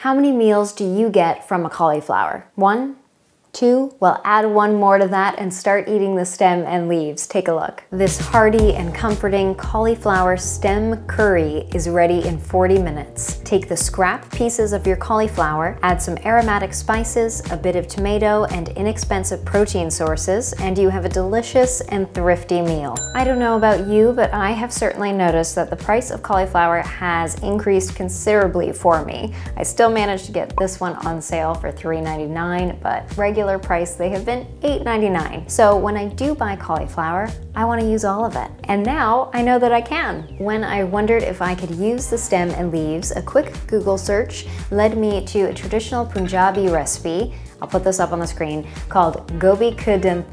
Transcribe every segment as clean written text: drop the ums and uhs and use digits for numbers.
How many meals do you get from a cauliflower? One? Two? Well, add one more to that and start eating the stem and leaves. Take a look. This hearty and comforting cauliflower stem curry is ready in 40 minutes. Take the scrap pieces of your cauliflower, add some aromatic spices, a bit of tomato, and inexpensive protein sources, and you have a delicious and thrifty meal. I don't know about you, but I have certainly noticed that the price of cauliflower has increased considerably for me. I still managed to get this one on sale for $3.99, but regular price, they have been $8.99. So when I do buy cauliflower, I want to use all of it. And now I know that I can. When I wondered if I could use the stem and leaves, a quick Google search led me to a traditional Punjabi recipe, I'll put this up on the screen, called Gobi ke danthal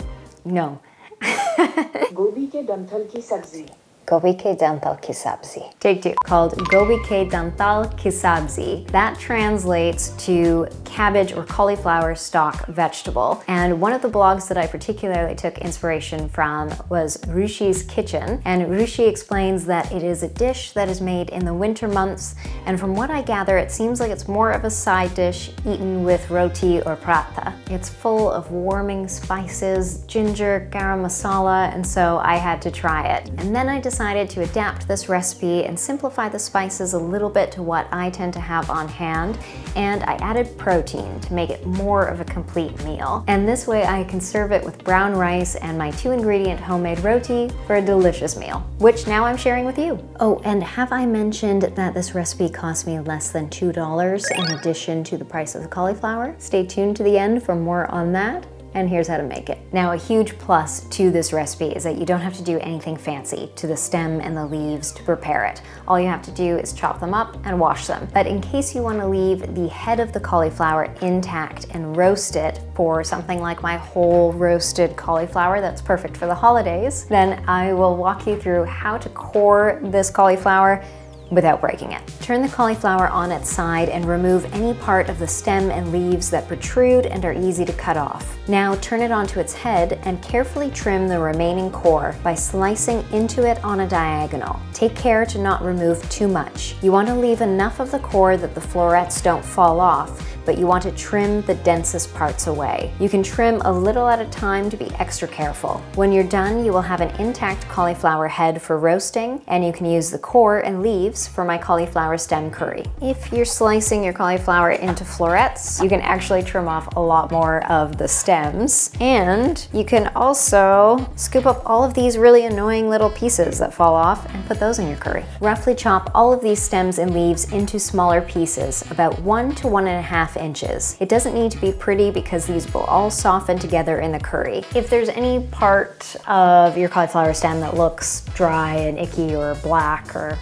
ki sabzi. Gobi ke danthal ki sabzi. Take two. Called Gobi ke danthal ki sabzi. That translates to cabbage or cauliflower stalk vegetable. And one of the blogs that I particularly took inspiration from was Ruchi's Kitchen. And Ruchi explains that it is a dish that is made in the winter months. And from what I gather, it seems like it's more of a side dish eaten with roti or paratha. It's full of warming spices, ginger, garam masala, and so I had to try it. And then I decided to adapt this recipe and simplify the spices a little bit to what I tend to have on hand, and I added protein to make it more of a complete meal. And this way I can serve it with brown rice and my 2-ingredient homemade roti for a delicious meal, which now I'm sharing with you. Oh, and have I mentioned that this recipe cost me less than $2 in addition to the price of the cauliflower? Stay tuned to the end for more on that. And here's how to make it. Now, a huge plus to this recipe is that you don't have to do anything fancy to the stem and the leaves to prepare it. All you have to do is chop them up and wash them. But in case you want to leave the head of the cauliflower intact and roast it for something like my whole roasted cauliflower that's perfect for the holidays, then I will walk you through how to core this cauliflower without breaking it. Turn the cauliflower on its side and remove any part of the stem and leaves that protrude and are easy to cut off. Now turn it onto its head and carefully trim the remaining core by slicing into it on a diagonal. Take care to not remove too much. You want to leave enough of the core that the florets don't fall off, but you want to trim the densest parts away. You can trim a little at a time to be extra careful. When you're done, you will have an intact cauliflower head for roasting, and you can use the core and leaves for my cauliflower stem curry. If you're slicing your cauliflower into florets, you can actually trim off a lot more of the stems, and you can also scoop up all of these really annoying little pieces that fall off and put those in your curry. Roughly chop all of these stems and leaves into smaller pieces, about 1 to 1.5 inches. It doesn't need to be pretty because these will all soften together in the curry. If there's any part of your cauliflower stem that looks dry and icky or black or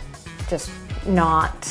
just not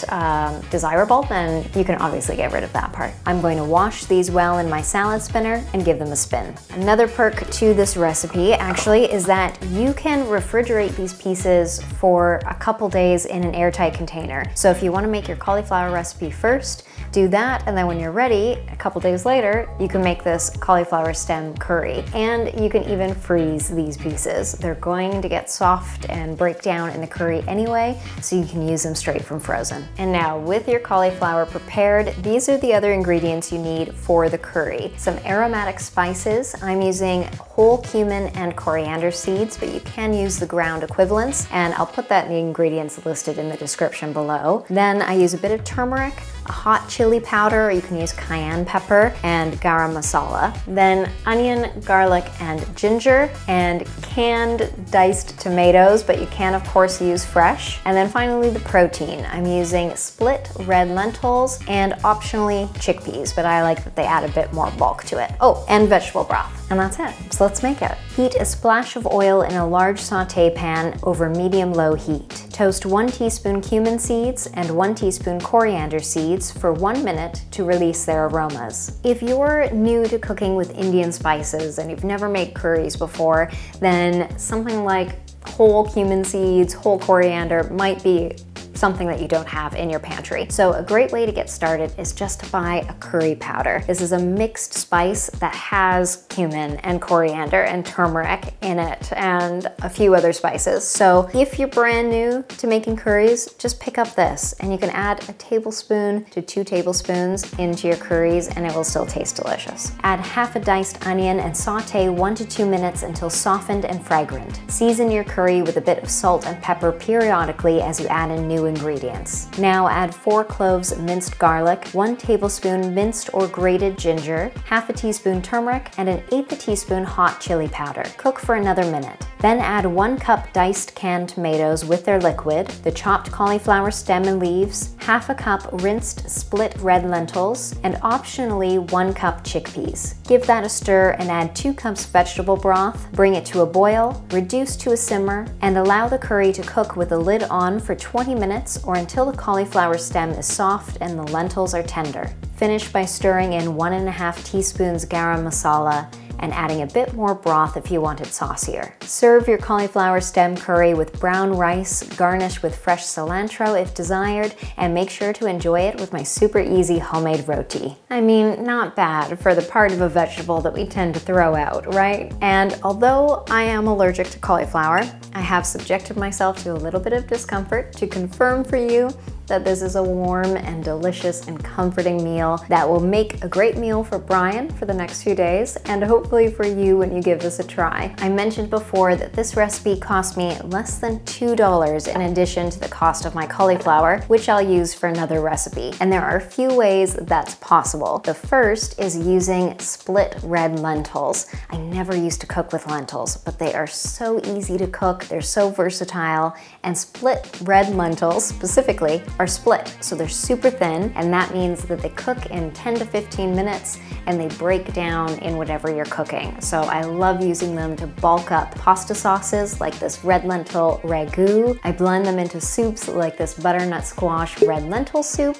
desirable, then you can obviously get rid of that part. I'm going to wash these well in my salad spinner and give them a spin. Another perk to this recipe actually is that you can refrigerate these pieces for a couple days in an airtight container. So if you want to make your cauliflower recipe first, do that, and then when you're ready, a couple days later, you can make this cauliflower stem curry. And you can even freeze these pieces. They're going to get soft and break down in the curry anyway, so you can use them straight from frozen. And now with your cauliflower prepared, these are the other ingredients you need for the curry. Some aromatic spices. I'm using whole cumin and coriander seeds, but you can use the ground equivalents, and I'll put that in the ingredients listed in the description below. Then I use a bit of turmeric, a hot chili powder, or you can use cayenne pepper, and garam masala. Then onion, garlic, and ginger, and canned diced tomatoes, but you can of course use fresh. And then finally the protein. I'm using split red lentils and optionally chickpeas, but I like that they add a bit more bulk to it. Oh, and vegetable broth. And that's it. So let's make it. Heat a splash of oil in a large saute pan over medium-low heat. Toast 1 teaspoon cumin seeds and 1 teaspoon coriander seeds for 1 minute to release their aromas. If you're new to cooking with Indian spices and you've never made curries before, then something like whole cumin seeds, whole coriander might be something that you don't have in your pantry. So a great way to get started is just to buy a curry powder. This is a mixed spice that has cumin and coriander and turmeric in it and a few other spices. So if you're brand new to making curries, just pick up this and you can add a tablespoon to 2 tablespoons into your curries and it will still taste delicious. Add half a diced onion and saute 1 to 2 minutes until softened and fragrant. Season your curry with a bit of salt and pepper periodically as you add in new ingredients. Now add 4 cloves minced garlic, 1 tablespoon minced or grated ginger, half a teaspoon turmeric, and an 1/8 teaspoon hot chili powder. Cook for another minute. Then add 1 cup diced canned tomatoes with their liquid, the chopped cauliflower stem and leaves, half a cup rinsed split red lentils, and optionally 1 cup chickpeas. Give that a stir and add 2 cups vegetable broth, bring it to a boil, reduce to a simmer, and allow the curry to cook with the lid on for 20 minutes or until the cauliflower stem is soft and the lentils are tender. Finish by stirring in 1 1/2 teaspoons garam masala and adding a bit more broth if you want it saucier. Serve your cauliflower stem curry with brown rice, garnish with fresh cilantro if desired, and make sure to enjoy it with my super easy homemade roti. I mean, not bad for the part of a vegetable that we tend to throw out, right? And although I am allergic to cauliflower, I have subjected myself to a little bit of discomfort to confirm for you that this is a warm and delicious and comforting meal that will make a great meal for Brian for the next few days and hopefully for you when you give this a try. I mentioned before that this recipe cost me less than $2 in addition to the cost of my cauliflower, which I'll use for another recipe. And there are a few ways that's possible. The first is using split red lentils. I never used to cook with lentils, but they are so easy to cook, they're so versatile, and split red lentils specifically are split, so they're super thin, and that means that they cook in 10 to 15 minutes and they break down in whatever you're cooking. So I love using them to bulk up pasta sauces like this red lentil ragu. I blend them into soups like this butternut squash red lentil soup,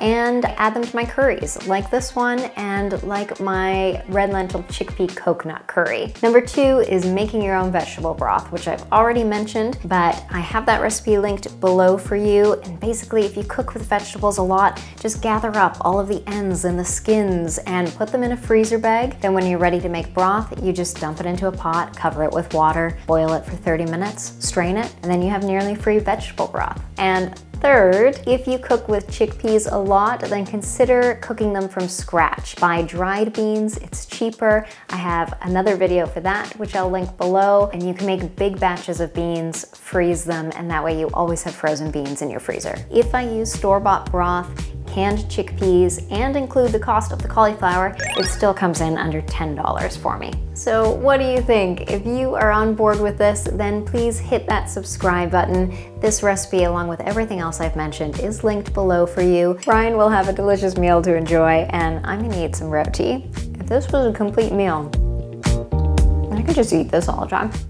and add them to my curries, like this one and like my red lentil chickpea coconut curry. Number 2 is making your own vegetable broth, which I've already mentioned, but I have that recipe linked below for you. And basically, if you cook with vegetables a lot, just gather up all of the ends and the skins and put them in a freezer bag. Then when you're ready to make broth, you just dump it into a pot, cover it with water, boil it for 30 minutes, strain it, and then you have nearly free vegetable broth. And third, if you cook with chickpeas a lot, then consider cooking them from scratch. Buy dried beans, it's cheaper. I have another video for that, which I'll link below, and you can make big batches of beans, freeze them, and that way you always have frozen beans in your freezer. If I use store-bought broth, canned chickpeas, and include the cost of the cauliflower, it still comes in under $10 for me. So what do you think? If you are on board with this, then please hit that subscribe button. This recipe, along with everything else I've mentioned, is linked below for you. Brian will have a delicious meal to enjoy, and I'm gonna eat some roti. If this was a complete meal, I could just eat this all the time.